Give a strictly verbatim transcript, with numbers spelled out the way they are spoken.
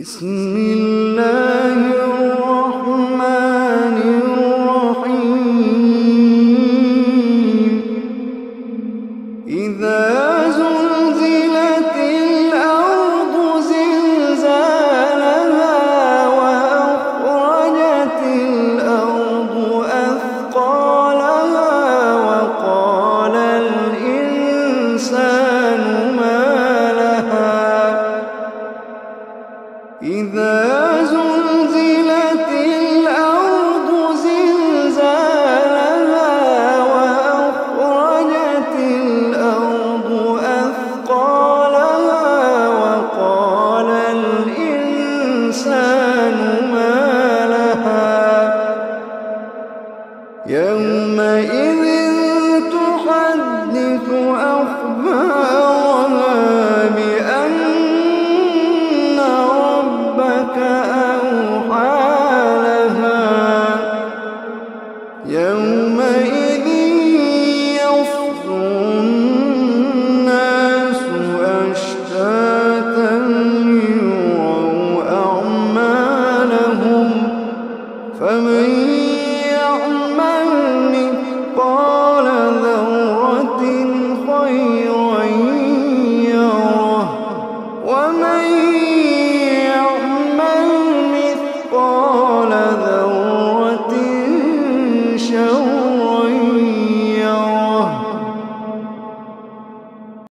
بسم الله الرحمن الرحيم إذا زلزلت الأرض زلزالها وأخرجت الأرض أثقالها وقال الإنسان ما إذا زلزلت الأرض زلزالها وأخرجت الأرض أثقالها وقال الإنسان ما